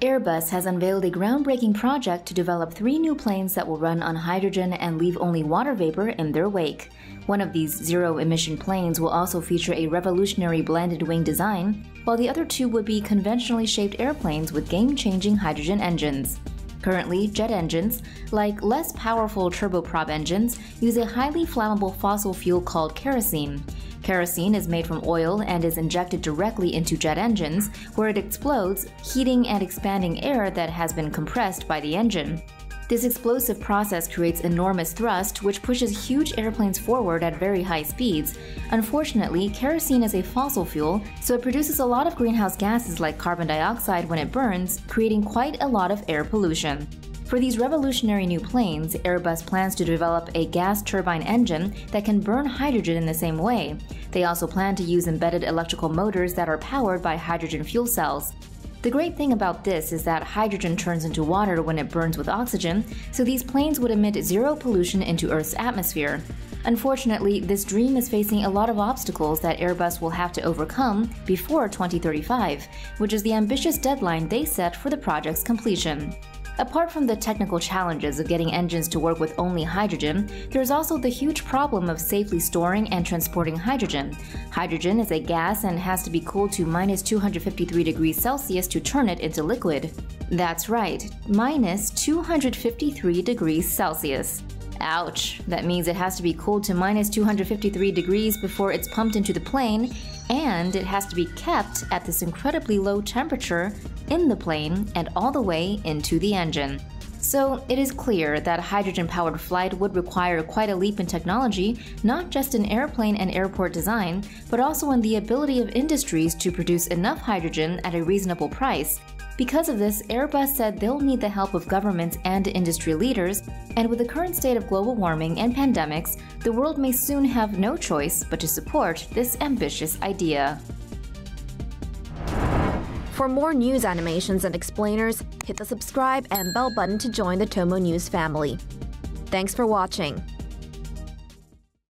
Airbus has unveiled a groundbreaking project to develop 3 new planes that will run on hydrogen and leave only water vapor in their wake. One of these zero-emission planes will also feature a revolutionary blended wing design, while the other 2 would be conventionally shaped airplanes with game-changing hydrogen engines. Currently, jet engines, like less powerful turboprop engines, use a highly flammable fossil fuel called kerosene. Kerosene is made from oil and is injected directly into jet engines, where it explodes, heating and expanding air that has been compressed by the engine. This explosive process creates enormous thrust, which pushes huge airplanes forward at very high speeds. Unfortunately, kerosene is a fossil fuel, so it produces a lot of greenhouse gases like carbon dioxide when it burns, creating quite a lot of air pollution. For these revolutionary new planes, Airbus plans to develop a gas turbine engine that can burn hydrogen in the same way. They also plan to use embedded electrical motors that are powered by hydrogen fuel cells. The great thing about this is that hydrogen turns into water when it burns with oxygen, so these planes would emit zero pollution into Earth's atmosphere. Unfortunately, this dream is facing a lot of obstacles that Airbus will have to overcome before 2035, which is the ambitious deadline they set for the project's completion. Apart from the technical challenges of getting engines to work with only hydrogen, there is also the huge problem of safely storing and transporting hydrogen. Hydrogen is a gas and has to be cooled to -253°C to turn it into liquid. That's right, -253°C. Ouch! That means it has to be cooled to -253° before it's pumped into the plane, and it has to be kept at this incredibly low temperature in the plane and all the way into the engine. So it is clear that hydrogen-powered flight would require quite a leap in technology, not just in airplane and airport design, but also in the ability of industries to produce enough hydrogen at a reasonable price. Because of this, Airbus said they'll need the help of governments and industry leaders, and with the current state of global warming and pandemics, the world may soon have no choice but to support this ambitious idea. For more news animations and explainers, hit the subscribe and bell button to join the Tomo News family. Thanks for watching.